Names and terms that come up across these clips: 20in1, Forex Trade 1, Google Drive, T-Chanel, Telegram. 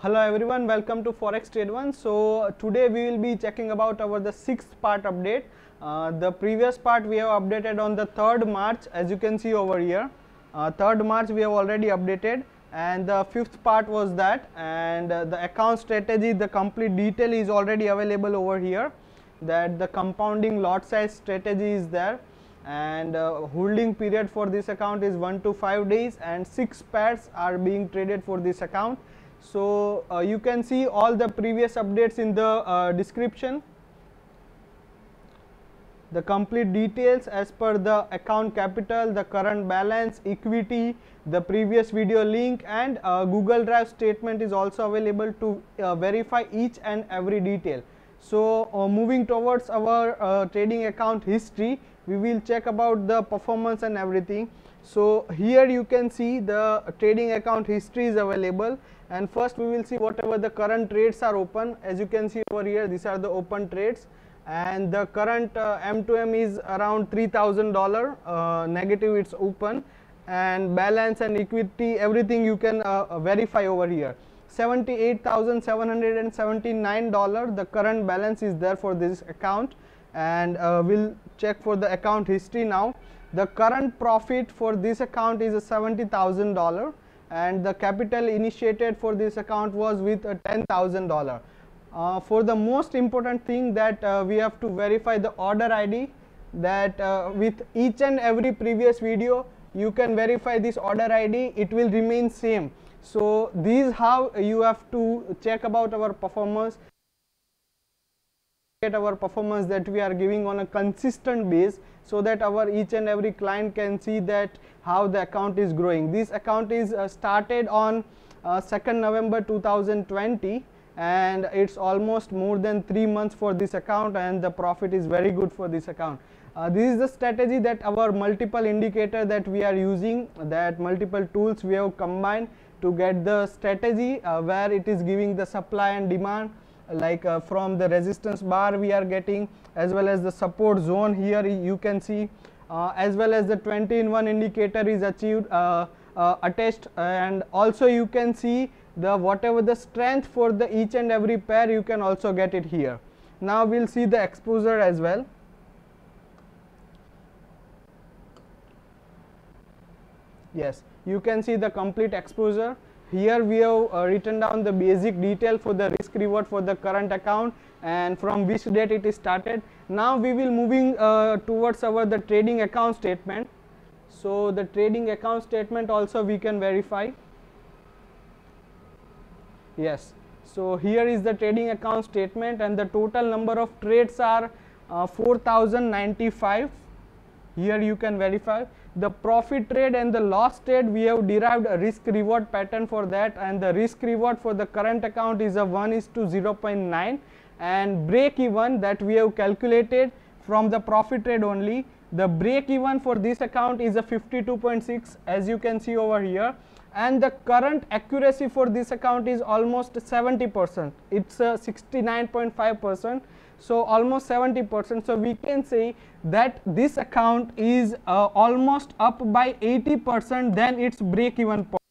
Hello everyone, welcome to Forex Trade 1. So today we will be checking about the sixth part update. The previous part we have updated on the 3rd March, as you can see over here. 3rd March we have already updated, and the 5th part was that, and the account strategy, the complete detail is already available over here, that the compounding lot size strategy is there, and holding period for this account is 1 to 5 days, and 6 pairs are being traded for this account. So you can see all the previous updates in the description, the complete details as per the account capital, the current balance, equity, the previous video link, and Google Drive statement is also available to verify each and every detail. So moving towards our trading account history, we will check about the performance and everything. So here you can see the trading account history is available, and first we will see whatever the current trades are open. As you can see over here, these are the open trades, and the current M2M is around $3,000 negative, it's open, and balance and equity, everything you can verify over here. $78,779 the current balance is there for this account, and we'll check for the account history now. The current profit for this account is $70,000, and the capital initiated for this account was with $10,000. For the most important thing, that we have to verify the order ID, that with each and every previous video you can verify this order ID, it will remain same. So this is how you have to check about our performance, that we are giving on a consistent base, so that our each and every client can see that how the account is growing. This account is started on 2nd November 2020, and it's almost more than 3 months for this account, and the profit is very good for this account. This is the strategy that our multiple indicator that we are using, that multiple tools we have combined to get the strategy where it is giving the supply and demand, like from the resistance bar we are getting, as well as the support zone here you can see, as well as the 20-in-1 indicator is achieved attached, and also you can see the whatever the strength for the each and every pair, you can also get it here. Now we'll see the exposure as well. Yes, you can see the complete exposure. Here we have written down the basic detail for the risk reward for the current account, and from which date it is started. Now we will moving towards the trading account statement. So the trading account statement also we can verify. Yes, so here is the trading account statement, and the total number of trades are 4,095. Here you can verify the profit trade and the loss trade. We have derived a risk reward pattern for that, and the risk reward for the current account is a 1:0.9, and break even that we have calculated from the profit trade only. The break even for this account is a 52.6, as you can see over here, and the current accuracy for this account is almost 70%. It's 69.5%, so almost 70%. So we can say that this account is almost up by 80% than its break even point.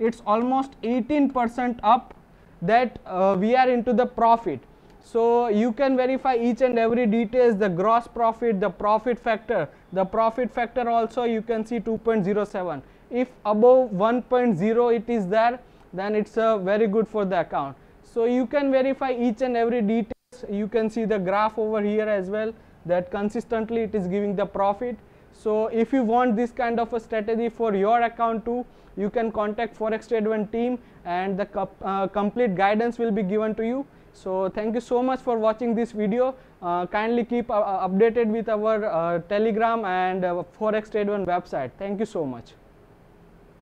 It's almost 18% up that we are into the profit. So you can verify each and every details, the gross profit, the profit factor. The profit factor also you can see 2.07. If above 1.0 it is there, then it's very good for the account. So you can verify each and every details. You can see the graph over here as well, that consistently it is giving the profit. So if you want this kind of a strategy for your account too, you can contact Forex Trade 1 team, and the complete guidance will be given to you. So thank you so much for watching this video. Kindly keep updated with our Telegram and Forex Trade 1 website. Thank you so much.